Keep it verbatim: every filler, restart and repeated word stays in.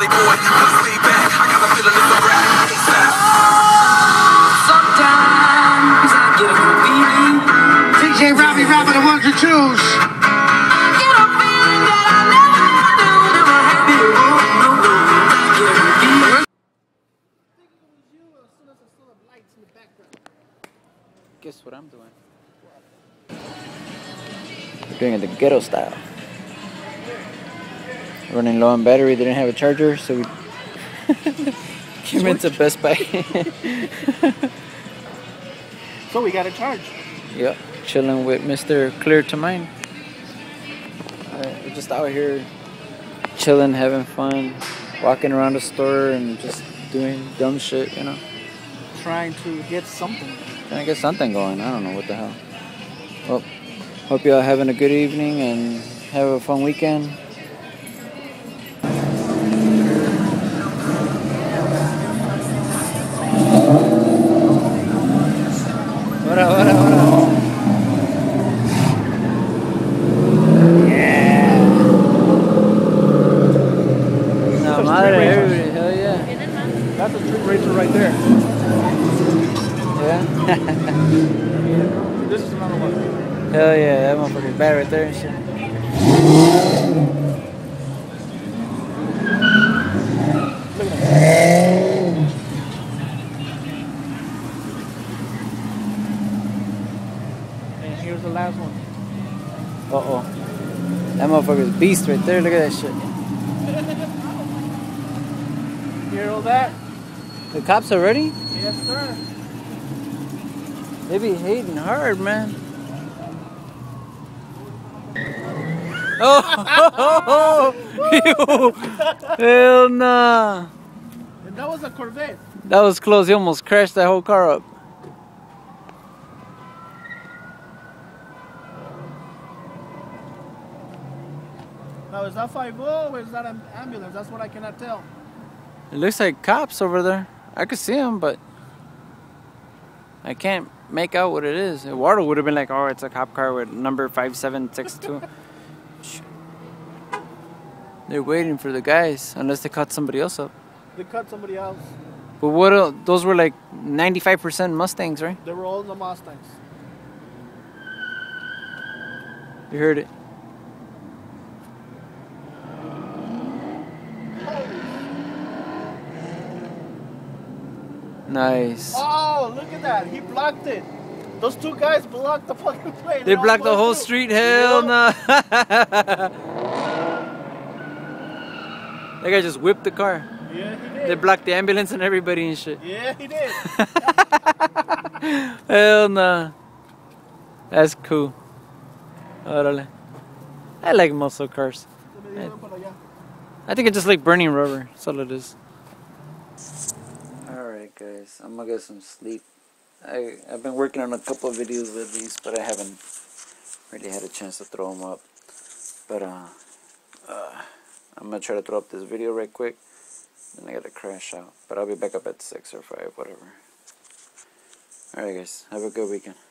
Valley boy, come see back. I got a feeling it's a rap. Sometimes I get a good feeling. D J Robbie rapping the ones you choose. I get a feeling that I never knew, never had before. No, no, I get a good feeling. Guess what I'm doing? Doing it the ghetto style. Running low on battery, they didn't have a charger, so we came into Best Buy. So we got a charge. Yep, chilling with Mister Clear to Mind. Uh, we're just out here chilling, having fun, walking around the store and just doing dumb shit, you know. Trying to get something. Trying to get something going. I don't know what the hell. Well, hope y'all having a good evening and have a fun weekend. Ora, ora, ora. Yeah. No, madre, everybody, hell yeah. That's a street racer right there. Yeah? This is another one. Hell yeah, that motherfucker's bad right there and shit. Look at that. Here's the last one. Uh oh. That motherfucker's beast right there. Look at that shit. You hear all that? The cops already? Yes, sir. They be hating hard, man. Oh! Oh, oh, oh. Hell nah. And that was a Corvette. That was close. He almost crashed that whole car up. Now, is that five oh or is that an ambulance? That's what I cannot tell. It looks like cops over there. I could see them, but I can't make out what it is. Eduardo would have been like, oh, it's a cop car with number five seven six two. They're waiting for the guys, unless they caught somebody else up. They caught somebody else. But what else? Those were like ninety-five percent Mustangs, right? They were all the Mustangs. You heard it. Nice. Oh, look at that. He blocked it. Those two guys blocked the fucking plane. They blocked the whole street. Hell no. That guy just whipped the car. Yeah, he did. They blocked the ambulance and everybody and shit. Yeah, he did. Hell no. That's cool. Orale. I like muscle cars. I, I think it's just like burning rubber. That's all it is. Guys, I'm gonna get some sleep. I, I've been working on a couple of videos with these, but I haven't really had a chance to throw them up. But uh, uh, I'm gonna try to throw up this video right quick, then I gotta crash out. But I'll be back up at six or five, whatever. Alright guys, have a good weekend.